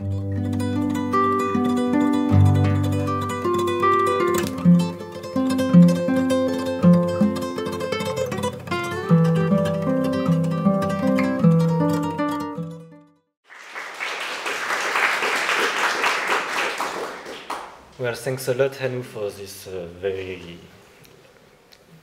Well, thanks a lot, Hanu, for this very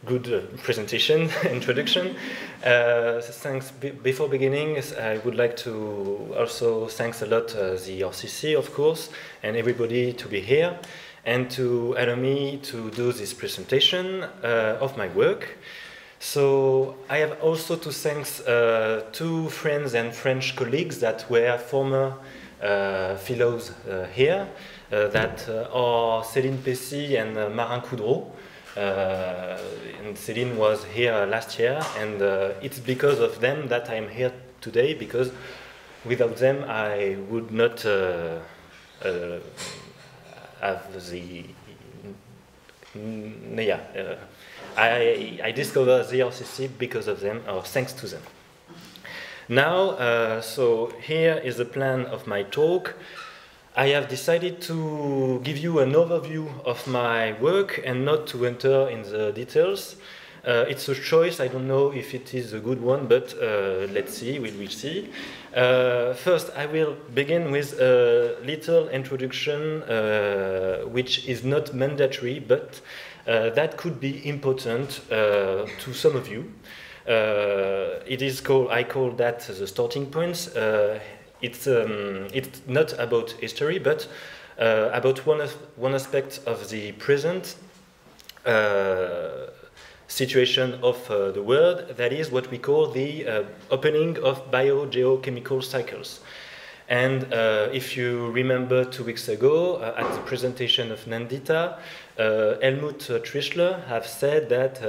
good presentation, introduction. Thanks. Before beginning, I would like to also thank a lot the RCC, of course, and everybody to be here and to allow me to do this presentation of my work. So I have also to thank two friends and French colleagues that were former fellows here. That are Céline Pessy and Marin Coudreau. And Céline was here last year, and it's because of them that I'm here today, because without them I would not have the... Yeah, I discovered the RCC because of them, or thanks to them. Now, so here is the plan of my talk. I have decided to give you an overview of my work and not to enter in the details. It's a choice. I don't know if it is a good one, but let's see, we will see. First, I will begin with a little introduction, which is not mandatory, but that could be important to some of you. It is called, I call that the starting points. It's not about history, but about one aspect of the present situation of the world, that is what we call the opening of biogeochemical cycles. And if you remember 2 weeks ago, at the presentation of Nandita, Helmut Trischler have said that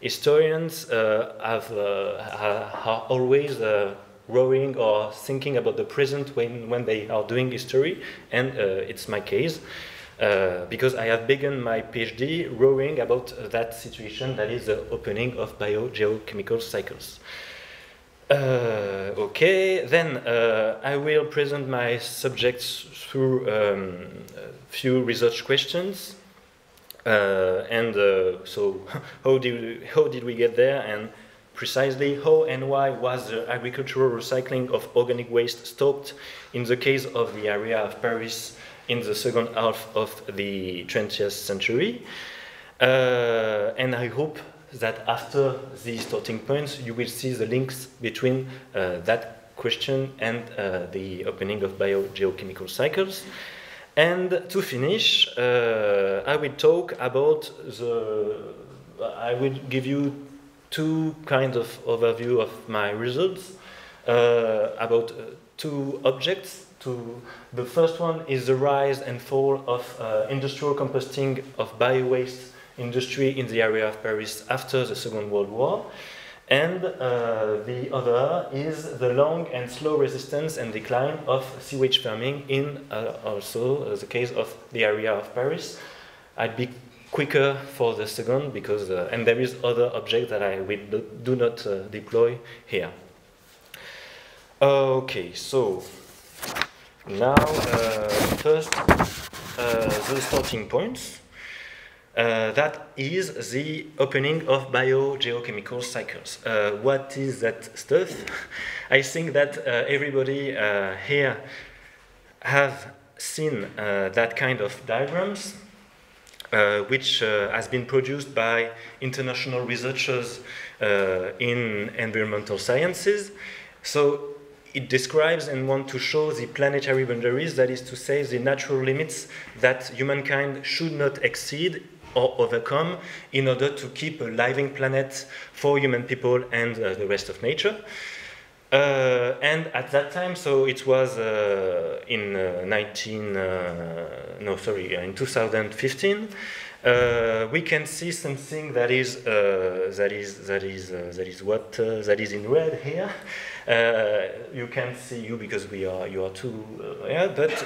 historians are always worrying or thinking about the present when they are doing history, and it's my case, because I have begun my PhD worrying about that situation, that is the opening of biogeochemical cycles. Okay, then I will present my subjects through a few research questions, and so how did we get there, and precisely how and why was the agricultural recycling of organic waste stopped in the case of the area of Paris in the second half of the 20th century. And I hope that after these starting points, you will see the links between that question and the opening of biogeochemical cycles. And to finish, I will talk about the... I will give you two kinds of overview of my results about two objects. The first one is the rise and fall of industrial composting of biowaste industry in the area of Paris after the Second World War. And the other is the long and slow resistance and decline of sewage farming in also the case of the area of Paris. I'd be quicker for the second, because and there is other object that I will do not deploy here. Okay, so now first the starting points. That is the opening of biogeochemical cycles. What is that stuff? I think that everybody here have seen that kind of diagrams, which has been produced by international researchers in environmental sciences. So it describes and wants to show the planetary boundaries, that is to say, the natural limits that humankind should not exceed or overcome in order to keep a living planet for human people and the rest of nature. And at that time, so it was in 2015, we can see something that is in red here. You can't see you because you are too yeah, but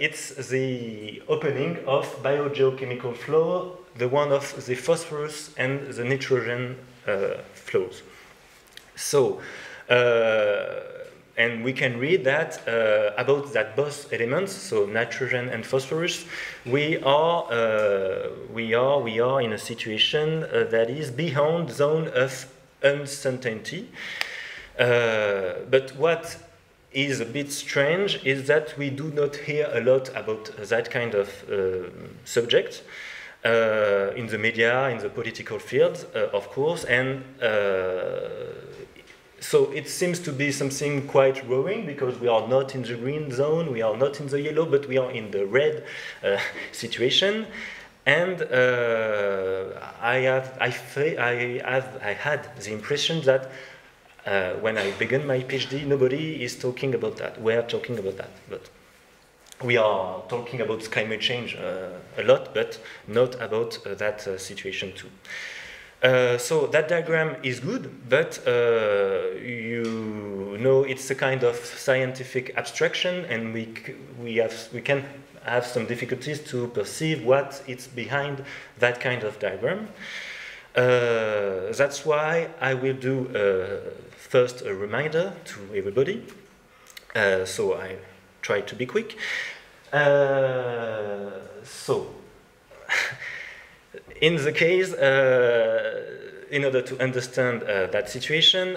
it's the opening of biogeochemical flow, the one of the phosphorus and the nitrogen flows. So And we can read that about that both elements, so nitrogen and phosphorus, we are in a situation that is beyond zone of uncertainty. But what is a bit strange is that we do not hear a lot about that kind of subject in the media, in the political field, of course, and so it seems to be something quite worrying, because we are not in the green zone, we are not in the yellow, but we are in the red situation. And I had the impression that when I began my PhD, nobody is talking about that. We are talking about that, but we are talking about climate change a lot, but not about that situation too. So that diagram is good, but you know, it's a kind of scientific abstraction, and we can have some difficulties to perceive what is behind that kind of diagram. That's why I will do first a reminder to everybody. So I try to be quick. So. In the case, in order to understand that situation,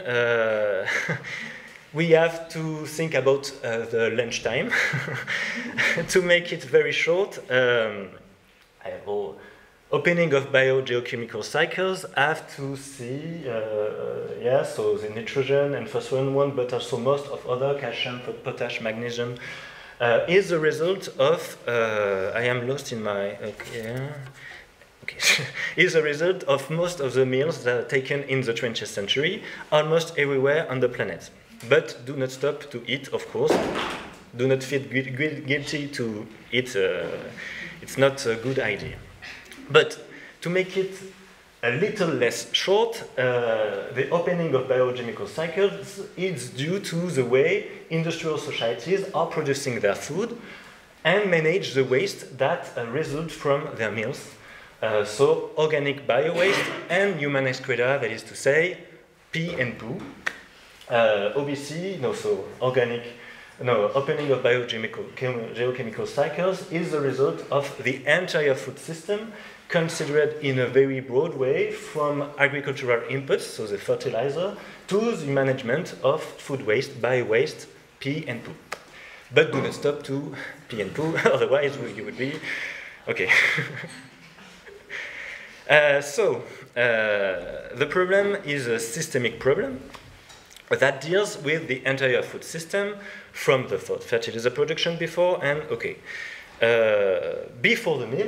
we have to think about the lunchtime. To make it very short, opening of biogeochemical cycles have to see, yeah, so the nitrogen and phosphorus one, but also most of other calcium, potash, magnesium, is the result of, I am lost in my, okay. Is a result of most of the meals that are taken in the 20th century, almost everywhere on the planet. But do not stop to eat, of course. Do not feel guilty to eat. It's not a good idea. But to make it a little less short, the opening of biochemical cycles is due to the way industrial societies are producing their food and manage the waste that results from their meals. So organic biowaste and human excreta, that is to say, pee and poo. OBC, no, so organic, no, opening of biogeochemical cycles is the result of the entire food system, considered in a very broad way, from agricultural inputs, so the fertilizer, to the management of food waste, biowaste, pee and poo. But do not stop to pee and poo, otherwise you would be, okay. The problem is a systemic problem that deals with the entire food system, from the fertilizer production before and, okay, before the meal,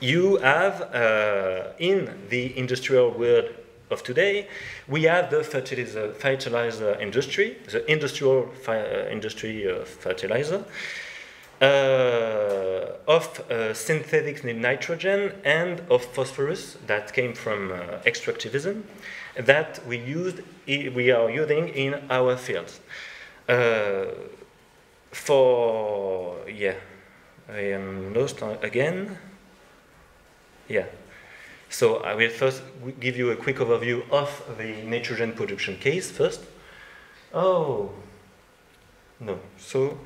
you have, in the industrial world of today, we have the fertilizer industry, the industrial fertilizer, of synthetic nitrogen and of phosphorus that came from extractivism that we are using in our fields. I am lost again. Yeah. So I will first give you a quick overview of the nitrogen production case first. Oh. No, so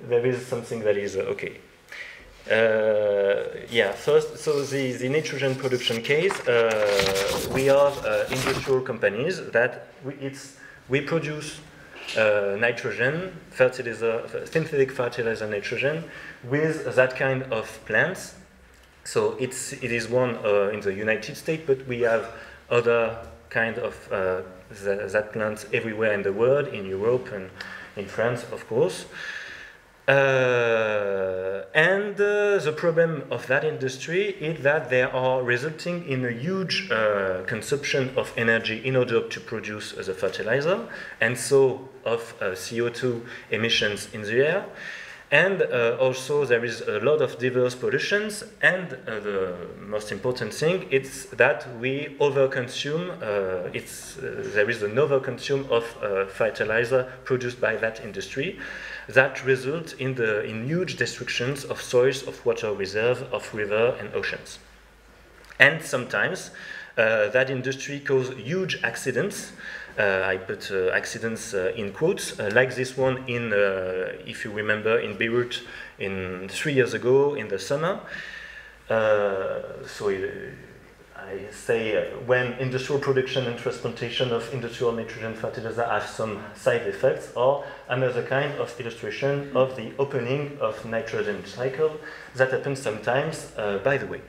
there is something that is okay. First, so the nitrogen production case, we have industrial companies that we produce nitrogen, synthetic fertilizer nitrogen, with that kind of plants. So it is one in the United States, but we have other kind of that plants everywhere in the world, in Europe and in France, of course. The problem of that industry is that they are resulting in a huge consumption of energy in order to produce the fertilizer, and so of CO2 emissions in the air. And also there is a lot of diverse pollutions, and the most important thing is that we overconsume, there is an overconsume of fertilizer produced by that industry that results in huge destructions of soils, of water reserves, of rivers and oceans. And sometimes that industry causes huge accidents I put accidents in quotes, like this one in, if you remember, in Beirut in 3 years ago in the summer. So I say when industrial production and transportation of industrial nitrogen fertilizer have some side effects, or another kind of illustration of the opening of nitrogen cycle that happens sometimes, by the way.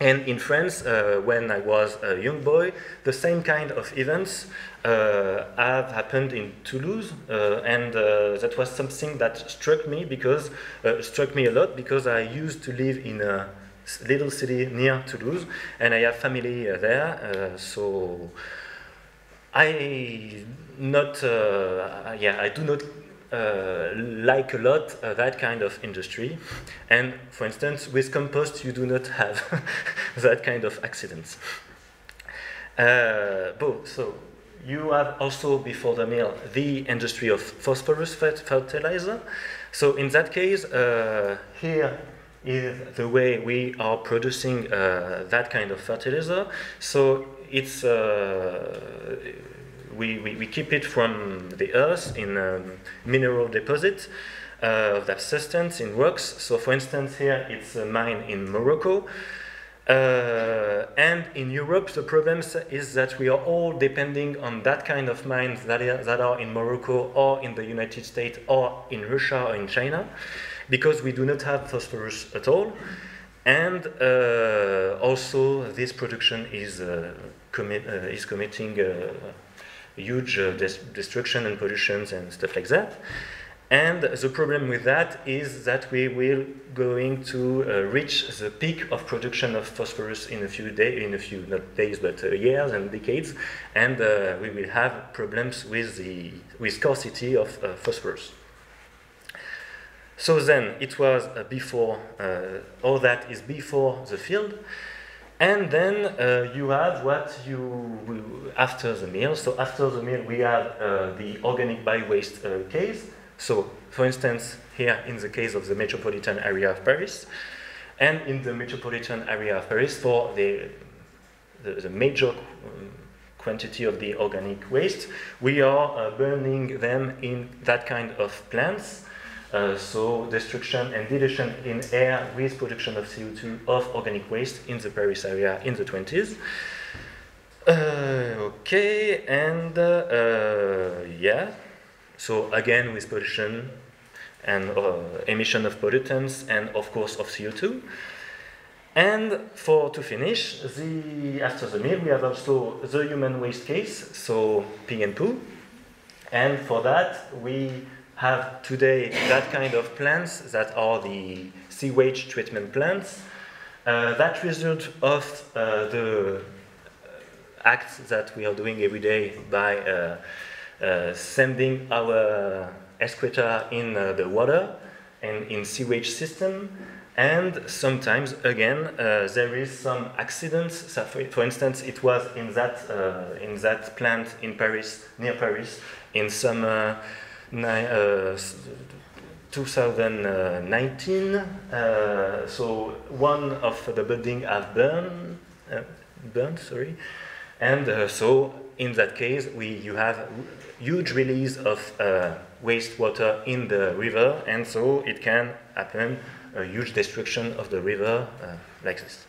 And in France, when I was a young boy, the same kind of events have happened in Toulouse, and that was something that struck me because struck me a lot because I used to live in a little city near Toulouse, and I have family there, so I not I do not like a lot that kind of industry, and for instance with compost you do not have that kind of accidents. So you have also before the meal the industry of phosphorus fertilizer. So in that case, here is the way we are producing that kind of fertilizer. So it's we keep it from the earth in mineral deposits of that substance in rocks. So for instance here it's a mine in Morocco. And in Europe the problem is that we are all depending on that kind of mines that are in Morocco or in the United States or in Russia or in China, because we do not have phosphorus at all. And also this production is committing huge destruction and pollutions and stuff like that. And the problem with that is that we will going to reach the peak of production of phosphorus in a few days, not days but years and decades, and we will have problems with the scarcity of phosphorus. So then it was before, all that is before the field. And then you have what you, after the meal. So after the meal we have the organic by-waste case. So for instance here in the case of the metropolitan area of Paris, and in the metropolitan area of Paris for the major quantity of the organic waste, we are burning them in that kind of plants. So destruction and dilution in air with production of CO2 of organic waste in the Paris area in the 20s. Okay, and yeah, so again with pollution and emission of pollutants and of course of CO2. And to finish, after the meal we have also the human waste case, so pee and poo. And for that we have today that kind of plants that are the sewage treatment plants that result of the acts that we are doing every day by sending our excreta in the water and in sewage system. And sometimes again there is some accidents. So for instance it was in that plant in Paris, near Paris, in summer 2019, so one of the building have burned, and so in that case you have huge release of wastewater in the river, and so it can happen a huge destruction of the river like this.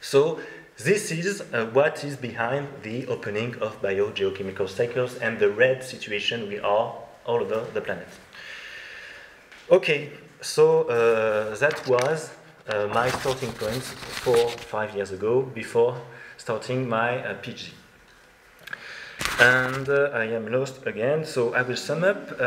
So this is what is behind the opening of biogeochemical cycles and the red situation we are all over the planet. Okay, so that was my starting point 4 or 5 years ago before starting my PhD. And I am lost again, so I will sum up.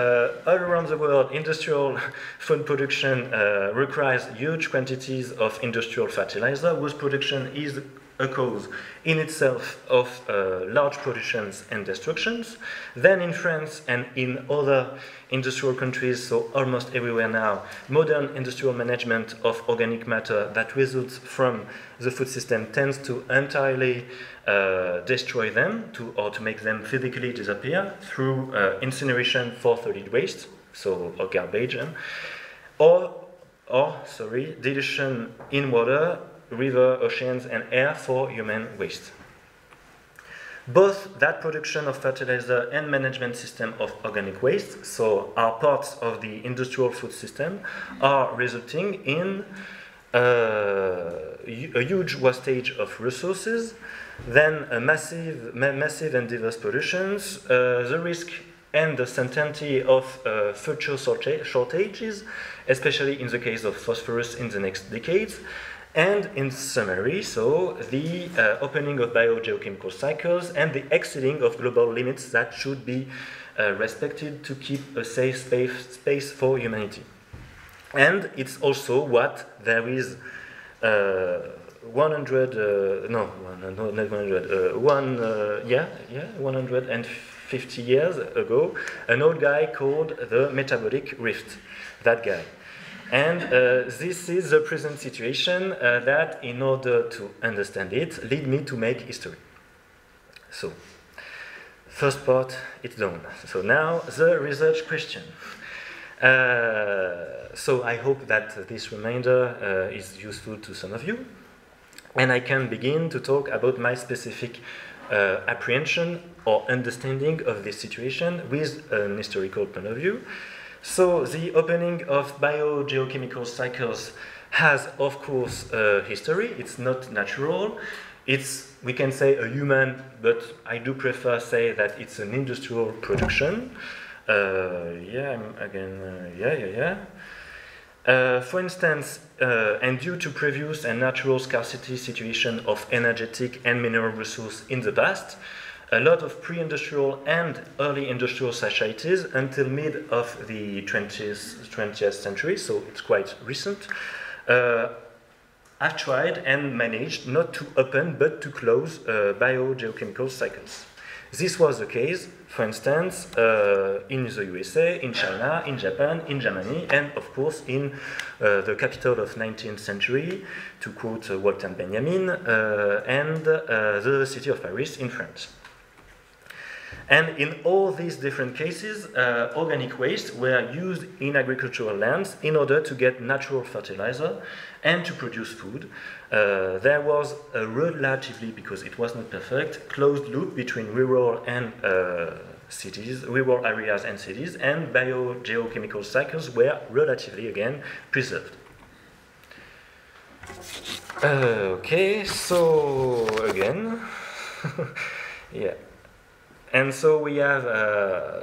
All around the world, industrial food production requires huge quantities of industrial fertilizer, whose production is a cause in itself of large pollutions and destructions. Then in France and in other industrial countries, so almost everywhere now, modern industrial management of organic matter that results from the food system tends to entirely destroy them, or to make them physically disappear through incineration for solid waste, so or garbage, or dilution in water, river, oceans, and air for human waste. Both that production of fertilizer and management system of organic waste, so are parts of the industrial food system, are resulting in a huge wastage of resources, then a massive and diverse pollutions, the risk and the certainty of future shortages, especially in the case of phosphorus in the next decades. And in summary, so the opening of biogeochemical cycles and the exceeding of global limits that should be respected to keep a safe space for humanity. And it's also what there is 150 years ago, an old guy called the metabolic rift, that guy. And this is the present situation that, in order to understand it, lead me to make history. So, first part, it's done. So now, the research question. So I hope that this reminder is useful to some of you. And I can begin to talk about my specific apprehension or understanding of this situation with an historical point of view. So the opening of biogeochemical cycles has, of course, a history. It's not natural. It's, we can say, a human, but I do prefer say that it's an industrial production. For instance, and due to previous and natural scarcity situation of energetic and mineral resources in the past, a lot of pre-industrial and early industrial societies until mid of the 20th century, so it's quite recent, have tried and managed not to open but to close biogeochemical cycles. This was the case, for instance, in the USA, in China, in Japan, in Germany, and of course in the capital of 19th century, to quote Walter Benjamin, and the city of Paris in France. And in all these different cases, organic waste were used in agricultural lands in order to get natural fertilizer and to produce food. There was a relatively, because it was not perfect, closed loop between rural and cities, rural areas and cities, and biogeochemical cycles were relatively, again, preserved. Okay, so again, yeah. And so we have,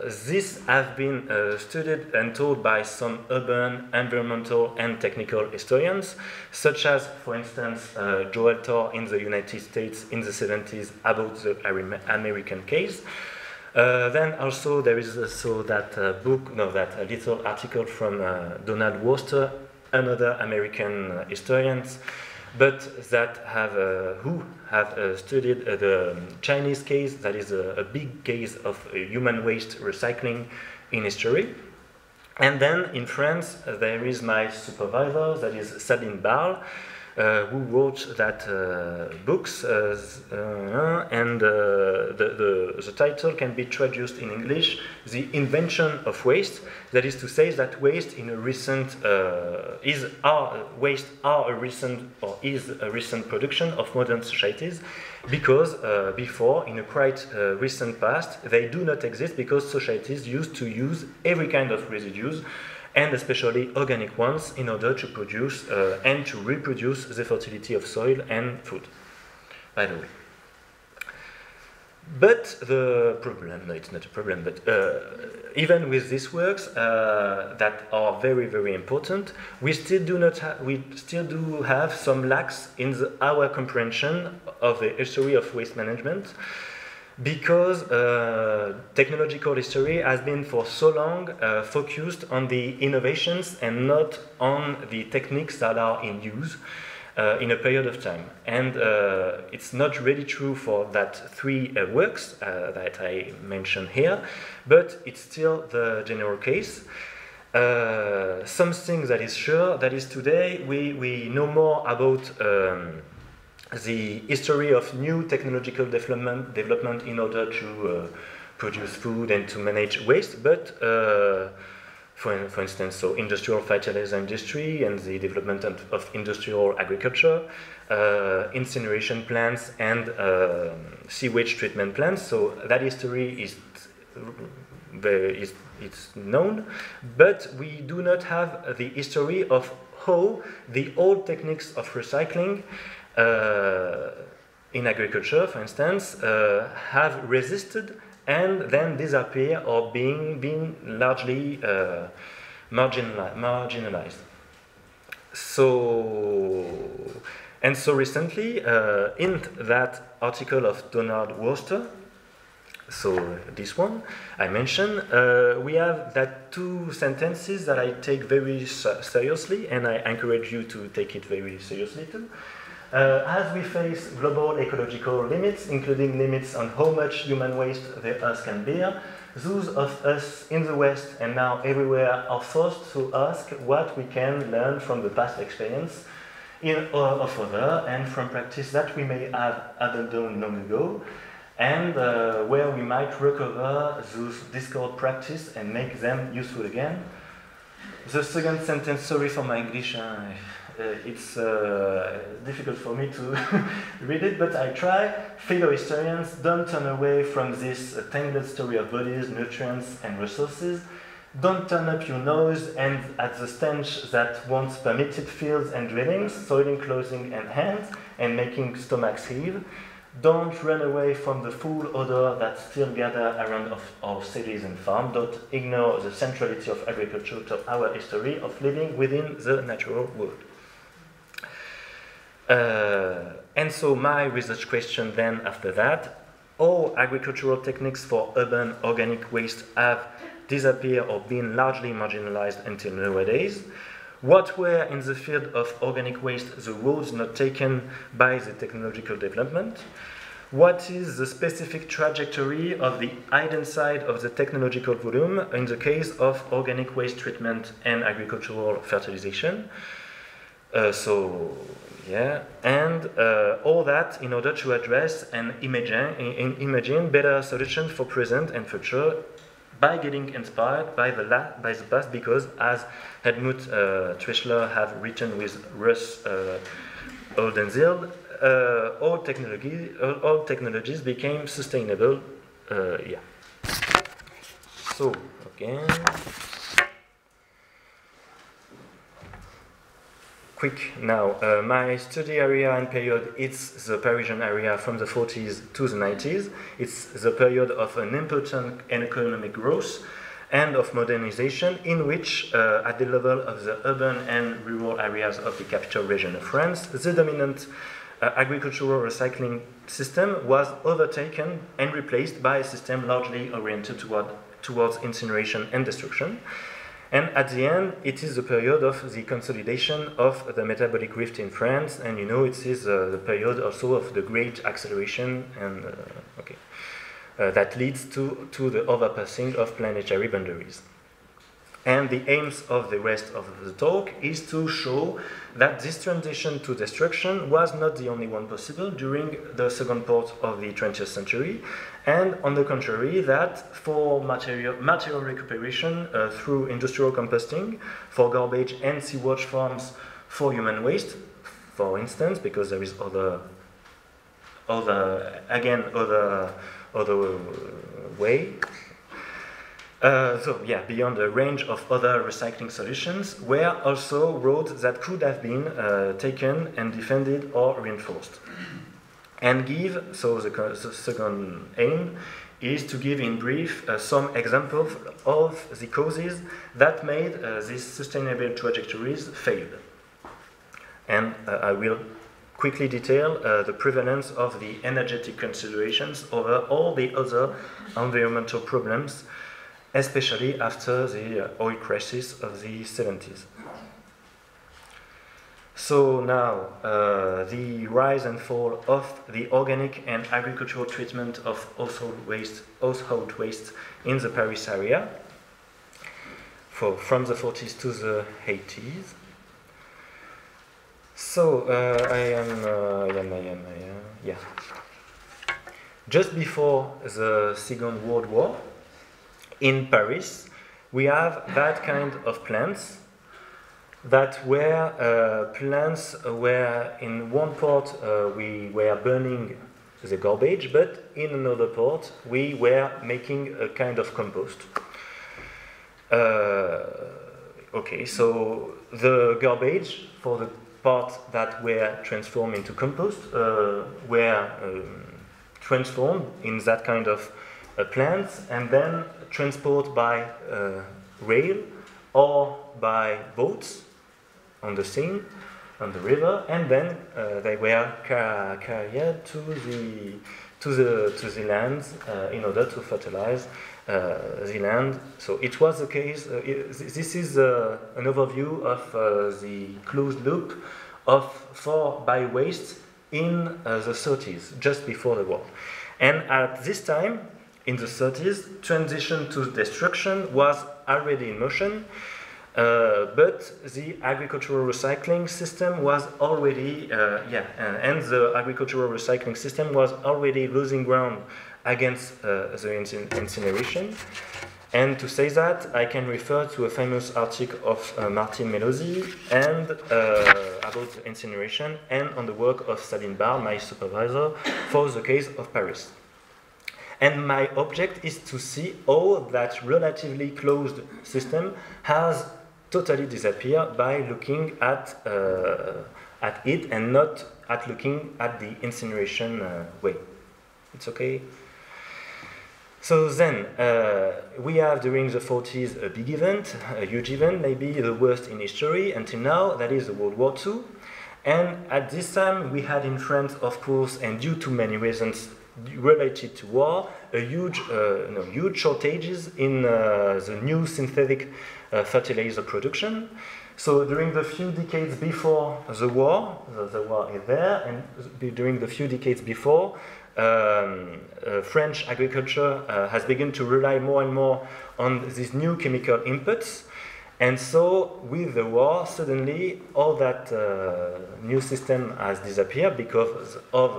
this have been studied and told by some urban, environmental and technical historians, such as, for instance, Joel Torr in the United States in the 70s about the American case. Then also there is also that that little article from Donald Worcester, another American historian, but that have who have studied the Chinese case, that is a big case of human waste recycling in history. And then in France, there is my supervisor, that is Sabine Baal, who wrote that books, and the title can be traduced in English, The Invention of Waste. That is to say that waste in a recent is a recent production of modern societies, because before, in a quite recent past, they do not exist because societies used to use every kind of residues, and especially organic ones, in order to produce and to reproduce the fertility of soil and food, by the way. But the problem, no, it's not a problem, but even with these works that are very, very important, we still do have some lacks in our comprehension of the history of waste management, because technological history has been for so long focused on the innovations and not on the techniques that are in use in a period of time. And it's not really true for that three works that I mentioned here, but it's still the general case. Something that is sure, that is today we know more about the history of new technological development in order to produce food and to manage waste, but for instance, so industrial fertilizer industry and the development of industrial agriculture, incineration plants and sewage treatment plants. So that history is known, but we do not have the history of how the old techniques of recycling in agriculture, for instance, have resisted and then disappear or being largely marginalized. So recently, in that article of Donald Worcester, so this one I mentioned, we have that two sentences that I take very seriously, and I encourage you to take it very seriously too. As we face global ecological limits, including limits on how much human waste the Earth can bear, those of us in the West and now everywhere are forced to ask what we can learn from the past experience of others and from practice that we may have abandoned long ago, and where we might recover those discarded practices and make them useful again. The second sentence, sorry for my English, it's difficult for me to read it, but I try. Fellow historians, don't turn away from this tangled story of bodies, nutrients, and resources. Don't turn up your nose and at the stench that once permitted fields and drillings, soiling clothing and hands, and making stomachs heave. Don't run away from the foul odor that still gathers around our cities and farms. Don't ignore the centrality of agriculture to our history of living within the natural world. And so my research question then after that, all agricultural techniques for urban organic waste have disappeared or been largely marginalized until nowadays. What were in the field of organic waste the roads not taken by the technological development? What is the specific trajectory of the hidden side of the technological volume in the case of organic waste treatment and agricultural fertilization? All that in order to address and imagine better solutions for present and future by getting inspired by the past, because as Helmut Trischler have written with Russ Oldenziel, all technologies became sustainable. So again, quick now. My study area and period, it's the Parisian area from the 40s to the 90s. It's the period of an important and economic growth and of modernization in which, at the level of the urban and rural areas of the capital region of France, the dominant agricultural recycling system was overtaken and replaced by a system largely oriented towards incineration and destruction. And at the end, it is the period of the consolidation of the metabolic rift in France, and you know it is the period also of the great acceleration and that leads to the overpassing of planetary boundaries. And the aims of the rest of the talk is to show that this transition to destruction was not the only one possible during the second part of the 20th century, and on the contrary, that for material recuperation through industrial composting, for garbage and sewage farms, for human waste, for instance, because there is other way. Beyond a range of other recycling solutions, were also roads that could have been taken and defended or reinforced. And the second aim is to give in brief some examples of the causes that made these sustainable trajectories fail. And I will quickly detail the prevalence of the energetic considerations over all the other environmental problems, especially after the oil crisis of the 70s. So now, the rise and fall of the organic and agricultural treatment of household waste in the Paris area from the 40s to the 80s. So, just before the Second World War, in Paris, we have that kind of plants that were plants where in one pot we were burning the garbage, but in another pot we were making a kind of compost. Okay, so the garbage for the part that were transformed into compost were transformed in that kind of plants and then transported by rail or by boats on the Seine, on the river, and then they were carried to the land in order to fertilize the land. So it was the case. This is an overview of the closed loop of four byways in the 30s, just before the war. And at this time, in the 30s, transition to destruction was already in motion. But the agricultural recycling system was already, and the agricultural recycling system was already losing ground against the incineration. And to say that, I can refer to a famous article of Martin Melosi and about incineration, and on the work of Sabine Baal, my supervisor, for the case of Paris. And my object is to see how that relatively closed system has totally disappeared by looking at it and not at looking at the incineration way. It's okay? So then, we have during the 40s a big event, a huge event, maybe the worst in history until now, that is World War II. And at this time, we had in France, of course, and due to many reasons related to war, a huge, huge shortages in the new synthetic fertilizer production. So during the few decades before the war is there, and during the few decades before, French agriculture has begun to rely more and more on these new chemical inputs. And so, with the war, suddenly all that new system has disappeared because of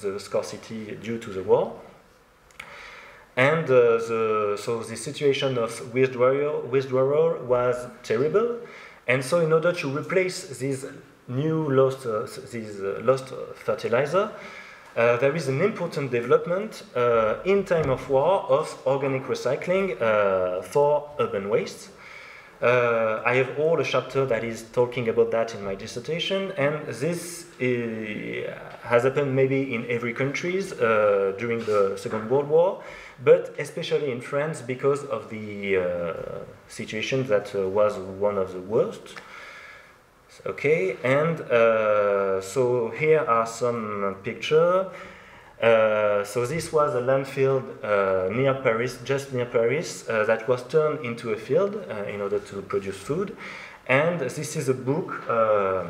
the scarcity due to the war. And so the situation of withdrawal was terrible. And so, in order to replace these new lost fertilizer, there is an important development in time of war of organic recycling for urban waste. I have all a chapter that is talking about that in my dissertation, and this has happened maybe in every country during the Second World War, but especially in France because of the situation that was one of the worst. Okay, and so here are some pictures. So this was a landfill near Paris, just near Paris, that was turned into a field in order to produce food. And this is a book of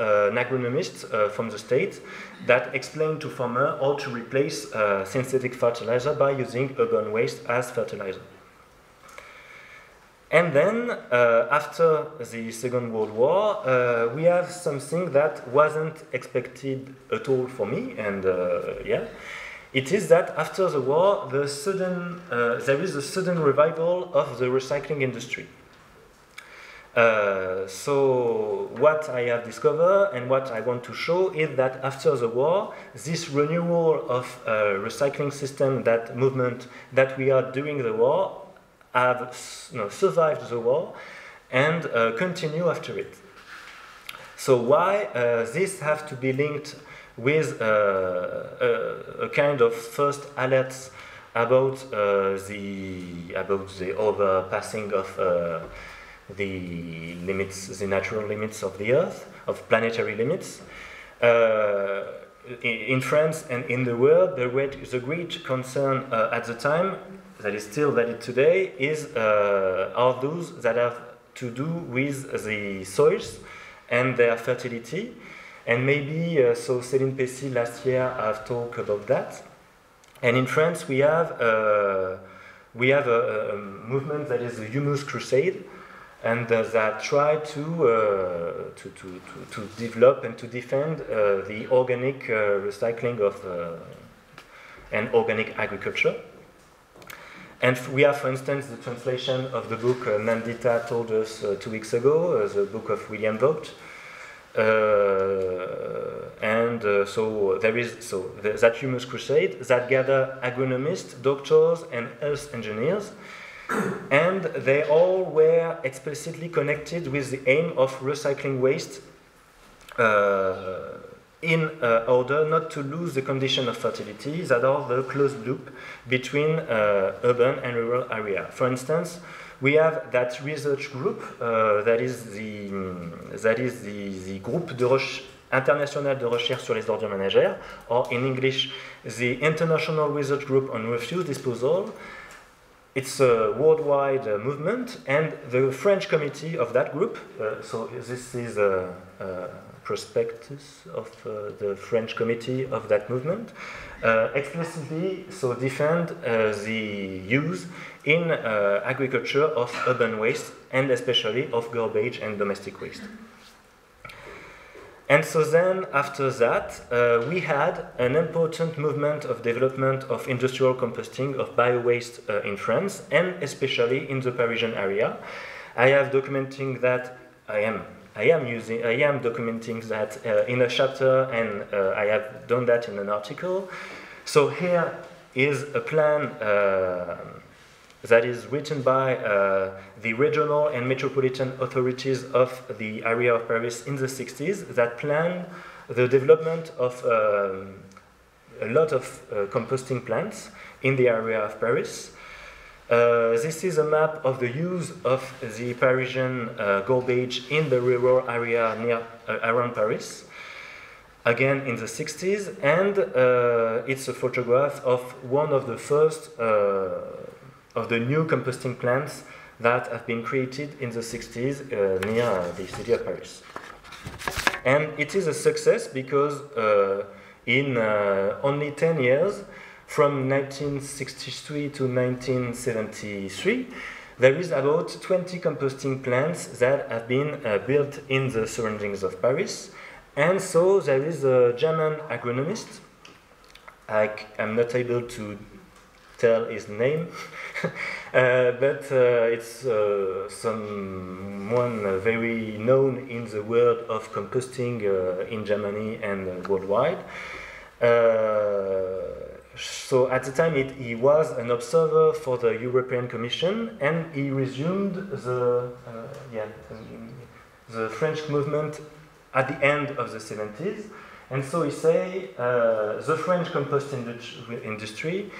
an agronomist from the States that explained to farmers how to replace synthetic fertilizer by using urban waste as fertilizer. And then, after the Second World War, we have something that wasn't expected at all for me, and it is that after the war, there is a sudden revival of the recycling industry. So what I have discovered and what I want to show is that after the war, this renewal of recycling system, that movement that we are during the war, have survived the war and continue after it. So why this has to be linked with a kind of first alerts about the overpassing of the limits, the natural limits of the Earth, of planetary limits. In France and in the world, the great concern at the time, that is still valid today, is are those that have to do with the soils and their fertility. And maybe, so Céline Pessy last year have talked about that. And in France we have a movement that is the Humus Crusade, and that try to develop and to defend the organic recycling of and organic agriculture. And we have, for instance, the translation of the book Nandita told us 2 weeks ago, the book of William Vogt. So that Humus Crusade that gather agronomists, doctors, and health engineers, and they all were explicitly connected with the aim of recycling waste in order not to lose the condition of fertility that are the closed loop between urban and rural area. For instance, we have that research group that is the Groupe Internationale de Recherche sur les Ordures Ménagères, or in English, the International Research Group on Refuse Disposal. It's a worldwide movement, and the French committee of that group, so this is a prospectus of the French committee of that movement, explicitly so defend the use in agriculture of urban waste, and especially of garbage and domestic waste. And so then, after that, we had an important movement of development of industrial composting of biowaste in France, and especially in the Parisian area. I am documenting that in a chapter, and I have done that in an article. So here is a plan that is written by the regional and metropolitan authorities of the area of Paris in the 60s that planned the development of a lot of composting plants in the area of Paris. This is a map of the use of the Parisian garbage in the rural area near around Paris, again in the 60s, and it's a photograph of one of the first of the new composting plants that have been created in the 60s near the city of Paris. And it is a success because in only 10 years, from 1963 to 1973, there is about 20 composting plants that have been built in the surroundings of Paris. And so there is a German agronomist, I am not able to tell his name, but it's someone very known in the world of composting in Germany and worldwide. So at the time he was an observer for the European Commission, and he resumed the French movement at the end of the 70s. And so he say the French compost industry,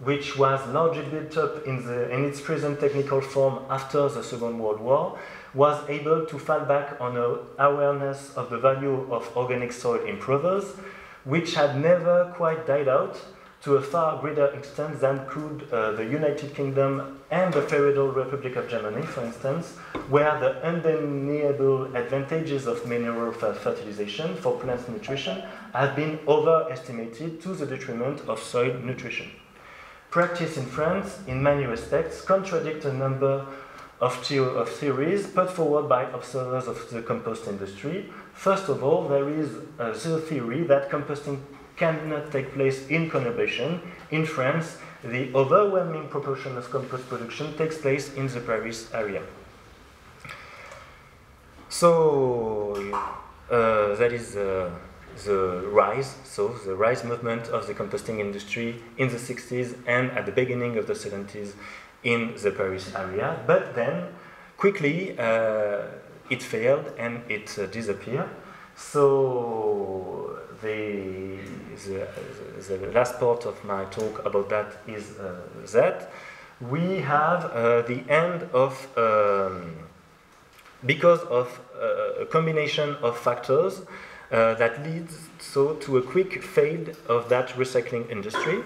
which was largely built up in its present technical form after the Second World War, was able to fall back on an awareness of the value of organic soil improvers, which had never quite died out to a far greater extent than could the United Kingdom and the Federal Republic of Germany, for instance, where the undeniable advantages of mineral fertilization for plant nutrition have been overestimated to the detriment of soil nutrition. Practice in France, in many respects, contradicts a number of theories put forward by observers of the compost industry. First of all, there is the theory that composting cannot take place in conurbation. In France, the overwhelming proportion of compost production takes place in the Paris area. So that is the rise movement of the composting industry in the 60s and at the beginning of the 70s in the Paris area, but then quickly it failed and it disappeared. So the last part of my talk about that is that we have the end of, because of a combination of factors that leads so to a quick fade of that recycling industry.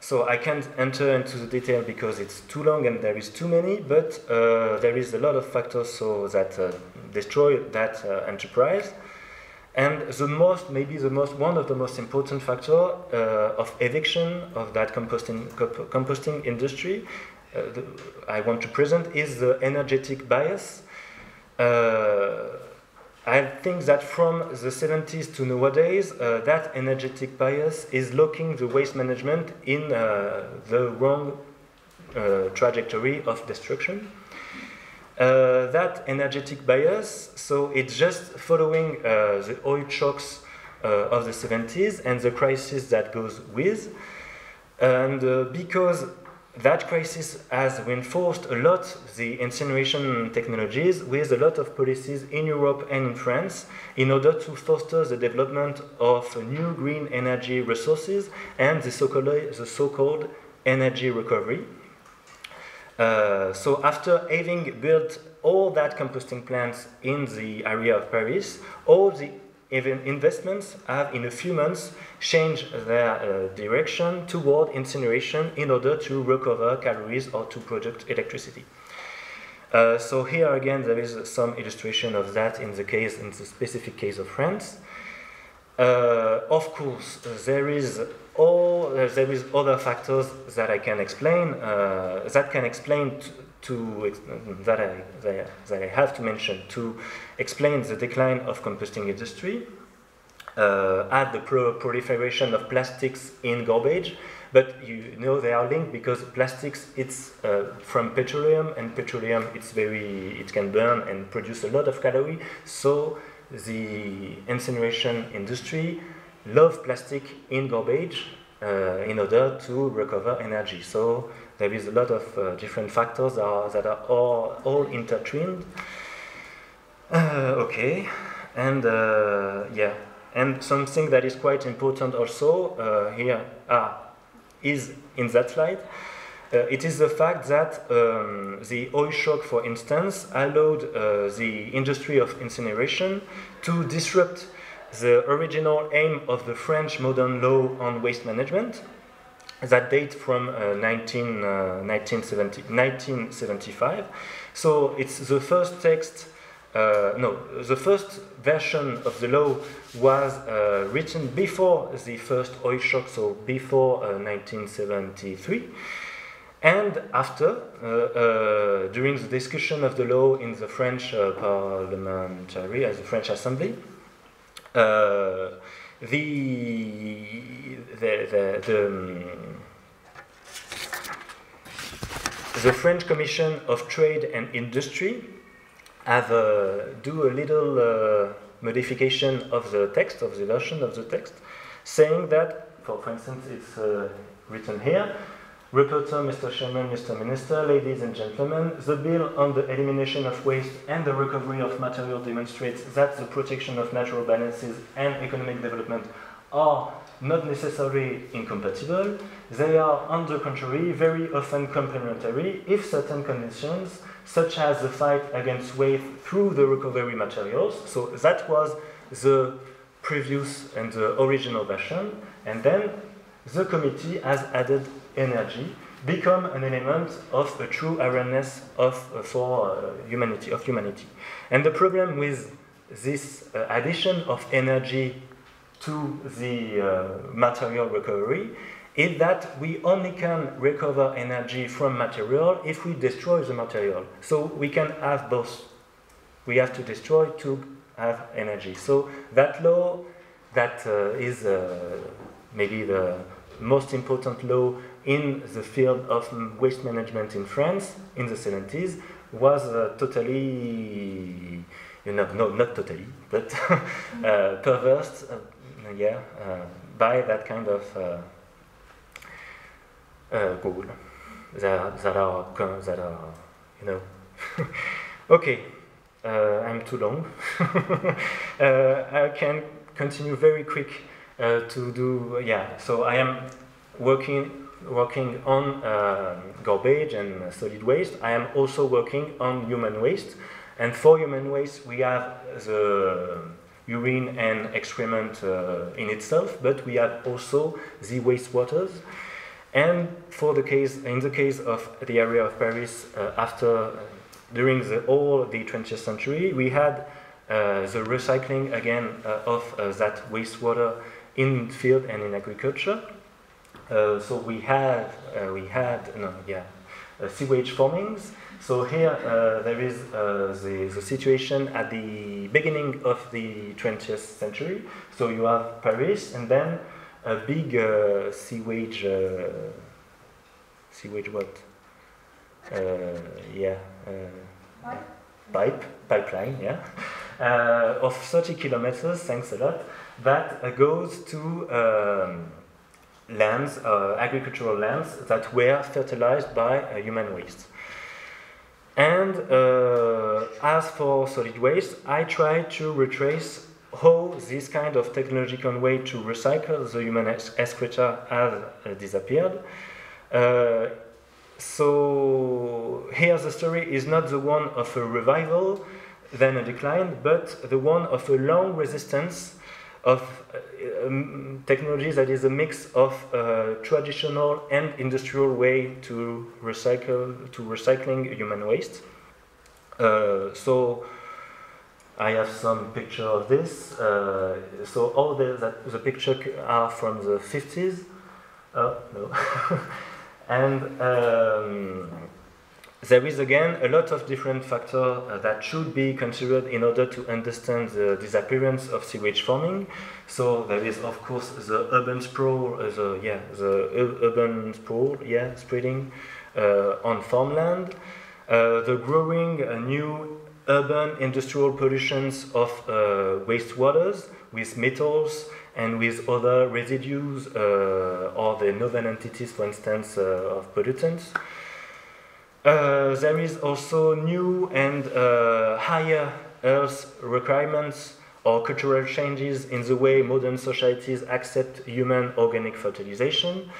So I can't enter into the detail because it's too long and there is too many, but there is a lot of factors so that destroy that enterprise. And one of the most important factors of eviction of that composting industry I want to present is the energetic bias. I think that from the 70s to nowadays, that energetic bias is locking the waste management in the wrong trajectory of destruction. That energetic bias, so it's just following the oil shocks of the 70s and the crisis that goes with. And because that crisis has reinforced a lot the incineration technologies with a lot of policies in Europe and in France in order to foster the development of new green energy resources and the so-called energy recovery. So after having built all that composting plants in the area of Paris, all the investments have in a few months changed their direction toward incineration in order to recover calories or to produce electricity. So here again there is some illustration of that in the case, in the specific case of France. Of course, there is other factors that I can explain that I have to mention to explain the decline of composting industry, at the proliferation of plastics in garbage. But you know they are linked because plastics, it's from petroleum, and petroleum it can burn and produce a lot of calories. So the incineration industry loves plastic in garbage in order to recover energy. So there is a lot of different factors that are all intertwined. Okay, and yeah, and something that is quite important also here is in that slide. It is the fact that the oil shock, for instance, allowed the industry of incineration to disrupt the original aim of the French modern law on waste management that dates from 1975. So it's the first text, the first version of the law was written before the first oil shock, so before 1973. And after, during the discussion of the law in the French parliamentary, as the French Assembly, the French Commission of Trade and Industry have do a little modification of the text, of the version of the text, saying that, for instance, it's written here. Rapporteur, Mr. Chairman, Mr. Minister, ladies and gentlemen, the bill on the elimination of waste and the recovery of material demonstrates that the protection of natural balances and economic development are not necessarily incompatible. They are, on the contrary, very often complementary if certain conditions, such as the fight against waste through the recovery materials. So that was the previous and the original version. And then the committee has added energy, become an element of a true awareness of humanity. And the problem with this addition of energy to the material recovery is that we only can recover energy from material if we destroy the material. So we can have both. We have to destroy to have energy. So that law that is maybe the most important law in the field of waste management in France in the 70s was totally, not totally, but perverse, by that kind of goal that are okay, I'm too long. I can continue very quick to do, so I am working on garbage and solid waste. I am also working on human waste. And for human waste, we have the urine and excrement in itself, but we have also the wastewaters. And in the case of the area of Paris, during the 20th century, we had the recycling again of that wastewater in field and in agriculture. So we had sewage formings. So here there is the situation at the beginning of the 20th century. So you have Paris and then a big sewage, pipeline, yeah, of 30 kilometers, thanks a lot, that goes to lands, agricultural lands that were fertilized by human waste. And as for solid waste, I try to retrace how this kind of technological way to recycle the human excreta has disappeared. So here the story is not the one of a revival, then a decline, but the one of a long resistance of technology that is a mix of traditional and industrial way to recycle, to recycling human waste. So I have some picture of this. So all the pictures are from the 50s. Oh, no. And there is again a lot of different factors that should be considered in order to understand the disappearance of sewage farming. So there is of course the urban sprawl, spreading on farmland, the growing new urban industrial pollutions of wastewaters with metals and with other residues or the novel entities, for instance, of pollutants. There is also new and higher health requirements or cultural changes in the way modern societies accept human organic fertilization.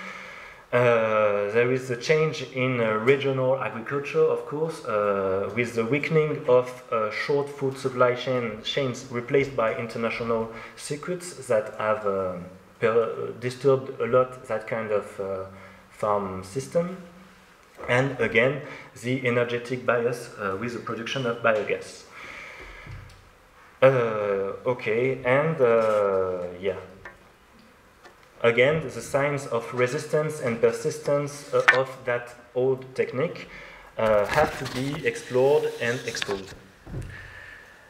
There is a change in regional agriculture, of course, with the weakening of short food supply chains replaced by international circuits that have disturbed a lot that kind of farm system. And again, the energetic bias with the production of biogas. Again, the signs of resistance and persistence of that old technique have to be explored and exposed.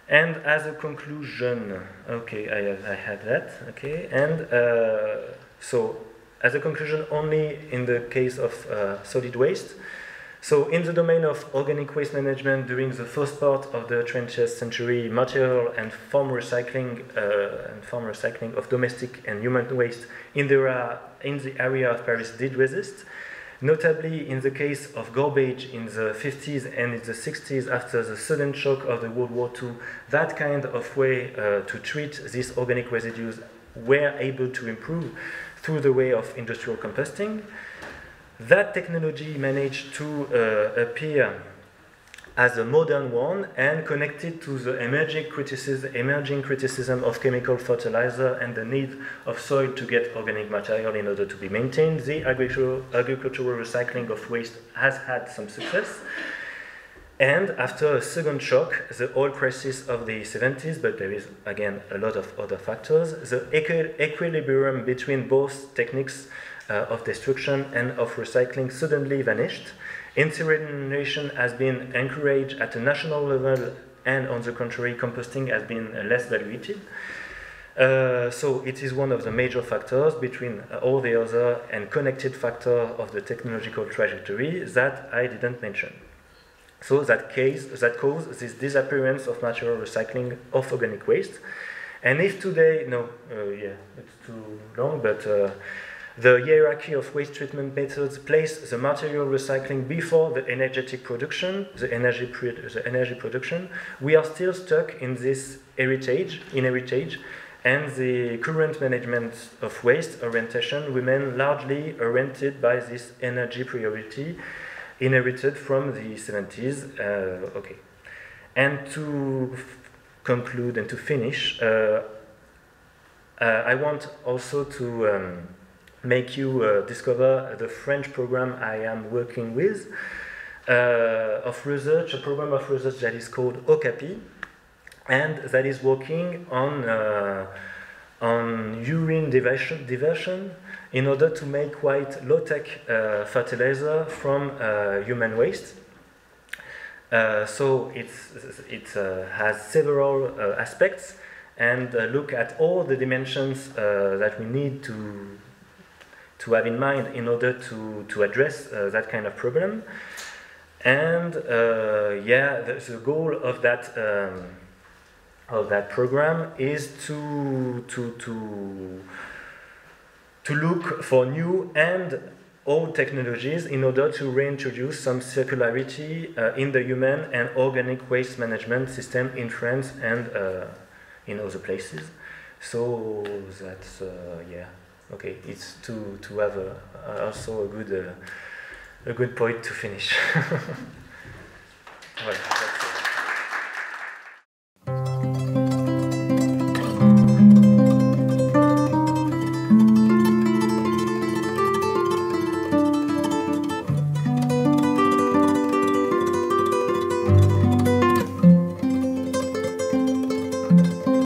And as a conclusion, okay, I had that, okay, and so as a conclusion only in the case of solid waste. So in the domain of organic waste management during the first part of the 20th century, material and form recycling of domestic and human waste in the area of Paris did resist, notably in the case of garbage in the 50s and in the 60s after the sudden shock of the World War II. That kind of way to treat these organic residues were able to improve through the way of industrial composting. That technology managed to appear as a modern one and connected to the emerging criticism of chemical fertilizer and the need of soil to get organic material in order to be maintained. The agricultural recycling of waste has had some success. And after a second shock, the oil crisis of the 70s, but there is again a lot of other factors, the equilibrium between both techniques of destruction and of recycling suddenly vanished. Incineration has been encouraged at a national level, and on the contrary, composting has been less valued. So it is one of the major factors between all the other and connected factors of the technological trajectory that I didn't mention. So that caused this disappearance of material recycling of organic waste. And if today, it's too long, but the hierarchy of waste treatment methods place the material recycling before the energetic production, the energy production. We are still stuck in this heritage, and the current management of waste orientation remains largely oriented by this energy priority inherited from the 70s. And to conclude and to finish, I want also to make you discover the French program I am working with of research, a program of research that is called OKAPI, and that is working on urine diversion in order to make quite low-tech fertilizer from human waste. So it has several aspects, and look at all the dimensions that we need to have in mind in order to address that kind of problem. And yeah, the goal of that program is to look for new and old technologies in order to reintroduce some circularity in the human and organic waste management system in France and in other places. So that's yeah, okay. It's to have a, also a good point to finish. Voilà.